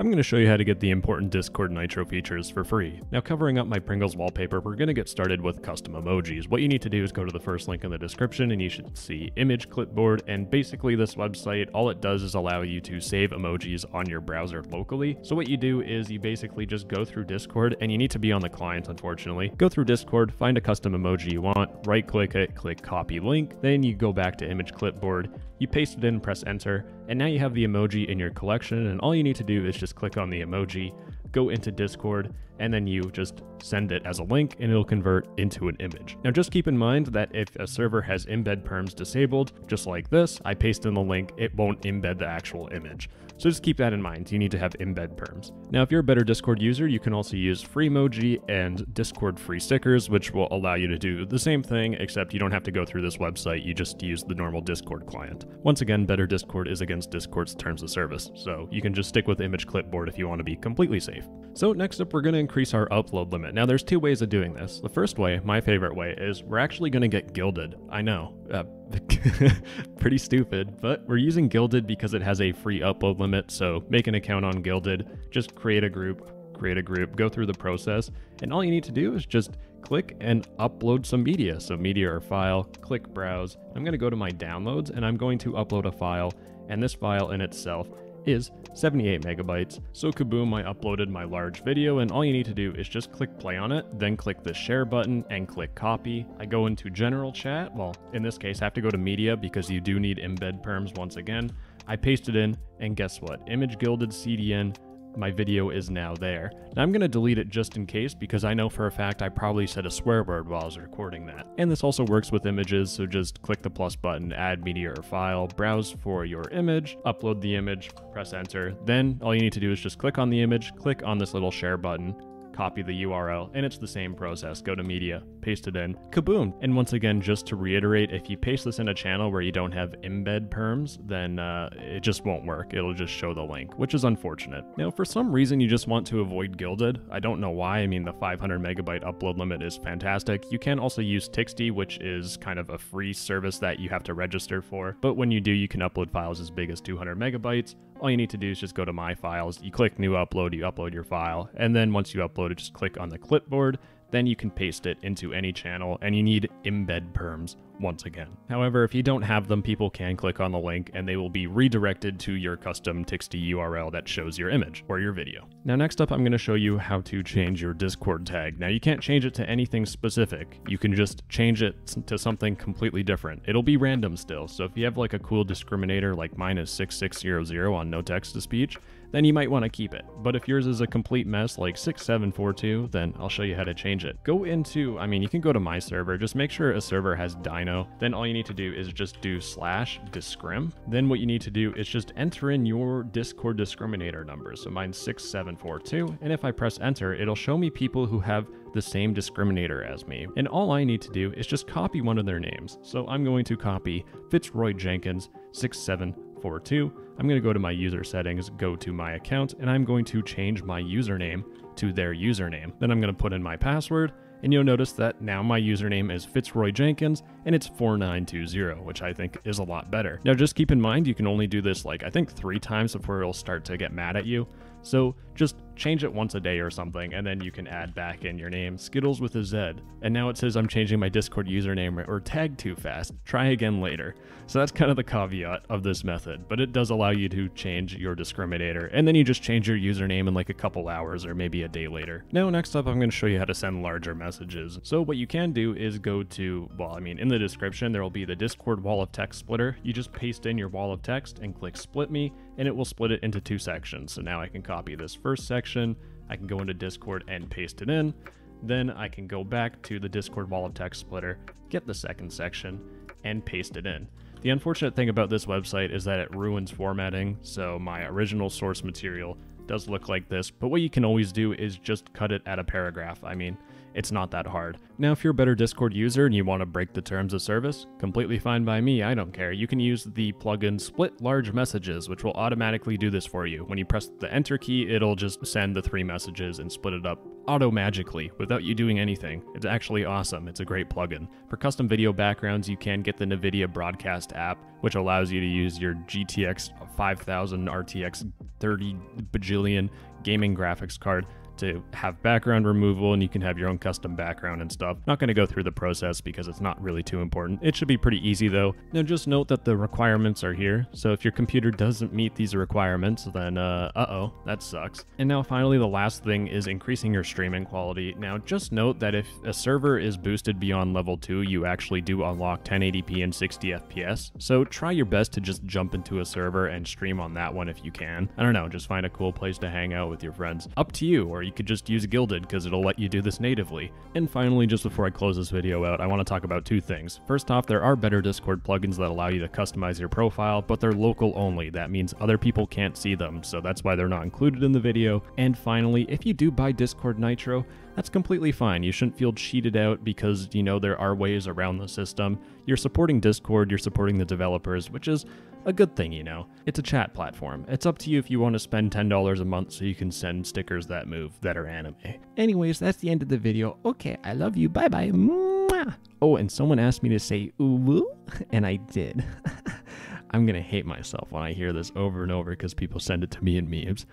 I'm going to show you how to get the important Discord Nitro features for free. Now, covering up my Pringles wallpaper, we're going to get started with custom emojis. What you need to do is go to the first link in the description and you should see Image Clipboard, and basically this website, all it does is allow you to save emojis on your browser locally. So what you do is you basically just go through Discord, and you need to be on the client, unfortunately. Go through Discord, find a custom emoji you want, right click it, click copy link, then you go back to Image Clipboard, you paste it in, press enter, and now you have the emoji in your collection, and all you need to do is just click on the emoji, go into Discord, and then you just send it as a link and it'll convert into an image. Now just keep in mind that if a server has embed perms disabled, just like this, I paste in the link, it won't embed the actual image. So just keep that in mind, you need to have embed perms. Now if you're a better Discord user, you can also use Freemoji and Discord free stickers, which will allow you to do the same thing, except you don't have to go through this website, you just use the normal Discord client. Once again, Better Discord is against Discord's terms of service, so you can just stick with Image Clipboard if you want to be completely safe. So next up, we're going to increase our upload limit. Now there's two ways of doing this. The first way, my favorite way, is we're actually going to get Guilded. I know, pretty stupid, but we're using Guilded because it has a free upload limit. So make an account on Guilded, just create a group, go through the process, and all you need to do is just click and upload some media. So media or file, click browse. I'm going to go to my downloads and I'm going to upload a file, and this file in itself is 78 megabytes. So kaboom, I uploaded my large video, and all you need to do is just click play on it, then click the share button and click copy. I go into general chat. Well, in this case, I have to go to media because you do need embed perms once again. I paste it in, and guess what? Image Guilded CDN, my video is now there. Now I'm going to delete it just in case, because I know for a fact I probably said a swear word while I was recording that. And this also works with images, so just click the plus button, add media or file, browse for your image, upload the image, press enter. Then all you need to do is just click on the image, click on this little share button, copy the URL, and it's the same process. Go to media, paste it in, kaboom. And once again, just to reiterate, if you paste this in a channel where you don't have embed perms, then it just won't work. It'll just show the link, which is unfortunate. Now, for some reason, you just want to avoid Guilded. I don't know why. I mean, the 500 megabyte upload limit is fantastic. You can also use Tixte, which is kind of a free service that you have to register for. But when you do, you can upload files as big as 200 megabytes. All you need to do is just go to My Files, you click New Upload, you upload your file, and then once you upload it, just click on the clipboard, then you can paste it into any channel, and you need embed perms once again. However, if you don't have them, people can click on the link and they will be redirected to your custom Tixte URL that shows your image or your video. Now, next up, I'm going to show you how to change your Discord tag. Now, you can't change it to anything specific. You can just change it to something completely different. It'll be random still. So if you have like a cool discriminator like mine is 6600 on No Text To Speech, then you might want to keep it. But if yours is a complete mess like 6742, then I'll show you how to change it. Go into, I mean, you can go to my server, just make sure a server has Dyno. Then all you need to do is just do /discrim. Then what you need to do is just enter in your Discord discriminator number. So mine's 6742. And if I press enter, it'll show me people who have the same discriminator as me. And all I need to do is just copy one of their names. So I'm going to copy Fitzroy Jenkins 6742. I'm going to go to my user settings, go to my account, and I'm going to change my username to their username. Then I'm going to put in my password, and you'll notice that now my username is Fitzroy Jenkins, and it's 4920, which I think is a lot better. Now just keep in mind, you can only do this like, I think 3 times before it'll start to get mad at you. So just change it once a day or something, and then you can add back in your name, Skittles with a Z. And now it says I'm changing my Discord username or tag too fast. Try again later. So that's kind of the caveat of this method, but it does allow you to change your discriminator, and then you just change your username in like a couple hours or maybe a day later. Now, next up, I'm going to show you how to send larger messages. So what you can do is go to, well, I mean, in the description, there will be the Discord wall of text splitter. You just paste in your wall of text and click split me, and it will split it into 2 sections. So now I can copy this first section, I can go into Discord and paste it in, then I can go back to the Discord wall of text splitter, get the second section, and paste it in. The unfortunate thing about this website is that it ruins formatting, so my original source material does look like this, but what you can always do is just cut it at a paragraph. I mean, It's not that hard. Now, if you're a BetterDiscord user and you want to break the terms of service, completely fine by me, I don't care. You can use the plugin Split Large Messages, which will automatically do this for you. When you press the enter key, it'll just send the three messages and split it up auto-magically without you doing anything. It's actually awesome. It's a great plugin. For custom video backgrounds, you can get the NVIDIA Broadcast app, which allows you to use your GTX 5000 RTX 30 bajillion gaming graphics card to have background removal, and you can have your own custom background and stuff. Not going to go through the process because it's not really too important. It should be pretty easy though. Now just note that the requirements are here. So if your computer doesn't meet these requirements, then uh-oh, that sucks. And now finally, the last thing is increasing your streaming quality. Now just note that if a server is boosted beyond level 2, you actually do unlock 1080p and 60 FPS. So try your best to just jump into a server and stream on that one if you can. I don't know, just find a cool place to hang out with your friends. Up to you, or you could just use Guilded because it'll let you do this natively. And finally, just before I close this video out, I want to talk about two things. First off, there are BetterDiscord plugins that allow you to customize your profile, but they're local only. That means other people can't see them, so that's why they're not included in the video. And finally, if you do buy Discord Nitro, that's completely fine. You shouldn't feel cheated out because, you know, there are ways around the system. You're supporting Discord, you're supporting the developers, which is a good thing, you know. It's a chat platform. It's up to you if you want to spend $10 a month so you can send stickers that move that are anime. Anyways, that's the end of the video. Okay, I love you. Bye-bye. Oh, and someone asked me to say uwu, and I did. I'm gonna hate myself when I hear this over and over because people send it to me in memes.